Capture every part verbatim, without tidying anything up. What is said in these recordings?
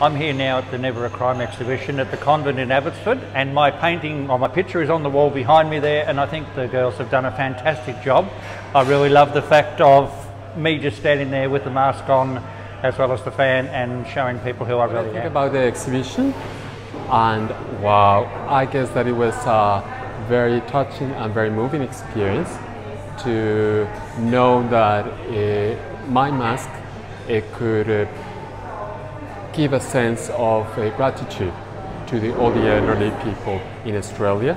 I'm here now at the Never a Crime exhibition at the convent in Abbotsford, and my painting or my picture is on the wall behind me there, and I think the girls have done a fantastic job. I really love the fact of me just standing there with the mask on as well as the fan and showing people who I really am. I think about the exhibition, and wow, I guess that it was a very touching and very moving experience to know that it, my mask it could uh, give a sense of uh, gratitude to the, all the elderly people in Australia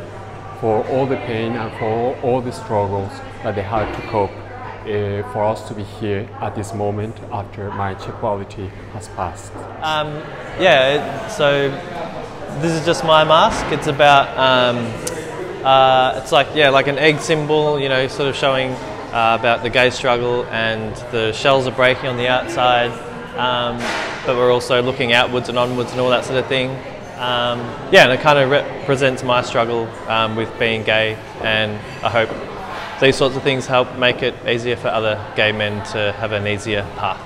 for all the pain and for all the struggles that they had to cope uh, for us to be here at this moment after my equality has passed. Um, yeah, so this is just my mask. It's about, um, uh, it's like, yeah, like an egg symbol, you know, sort of showing uh, about the gay struggle, and the shells are breaking on the outside. Um, but we're also looking outwards and onwards and all that sort of thing. Um, yeah, and it kind of represents my struggle um, with being gay, and I hope these sorts of things help make it easier for other gay men to have an easier path.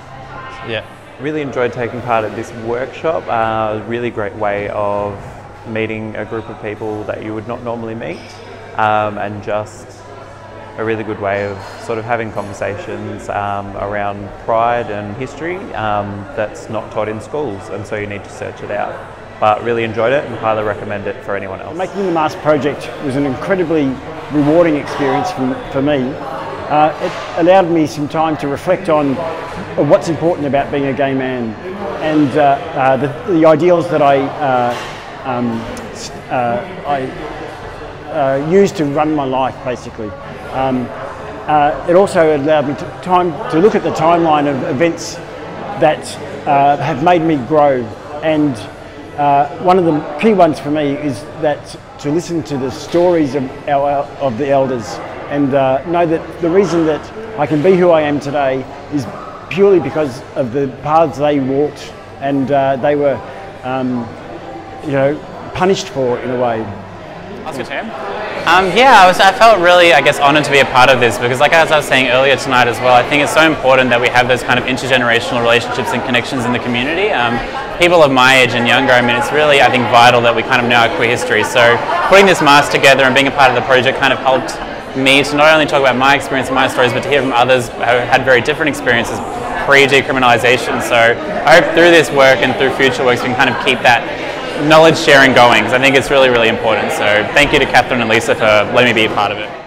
So, yeah. Really enjoyed taking part at this workshop. Uh, really great way of meeting a group of people that you would not normally meet, um, and just a really good way of sort of having conversations um, around pride and history um, that's not taught in schools, and so you need to search it out. But really enjoyed it and highly recommend it for anyone else. Making the Mask Project was an incredibly rewarding experience for, for me. Uh, it allowed me some time to reflect on what's important about being a gay man, and uh, uh, the, the ideals that I, uh, um, uh, I Uh, used to run my life, basically. Um, uh, it also allowed me to, time, to look at the timeline of events that uh, have made me grow, and uh, one of the key ones for me is that to listen to the stories of, our, of the elders, and uh, know that the reason that I can be who I am today is purely because of the paths they walked, and uh, they were um, you know, punished for in a way. Um, yeah, I, was, I felt really, I guess, honoured to be a part of this, because like as I was saying earlier tonight as well, I think it's so important that we have those kind of intergenerational relationships and connections in the community. Um, people of my age and younger, I mean, it's really, I think, vital that we kind of know our queer history. So putting this mask together and being a part of the project kind of helped me to not only talk about my experience and my stories, but to hear from others who had very different experiences pre-decriminalisation. So I hope through this work and through future works we can kind of keep that knowledge sharing going, because I think it's really, really important. So thank you to Catherine and Lisa for letting me be a part of it.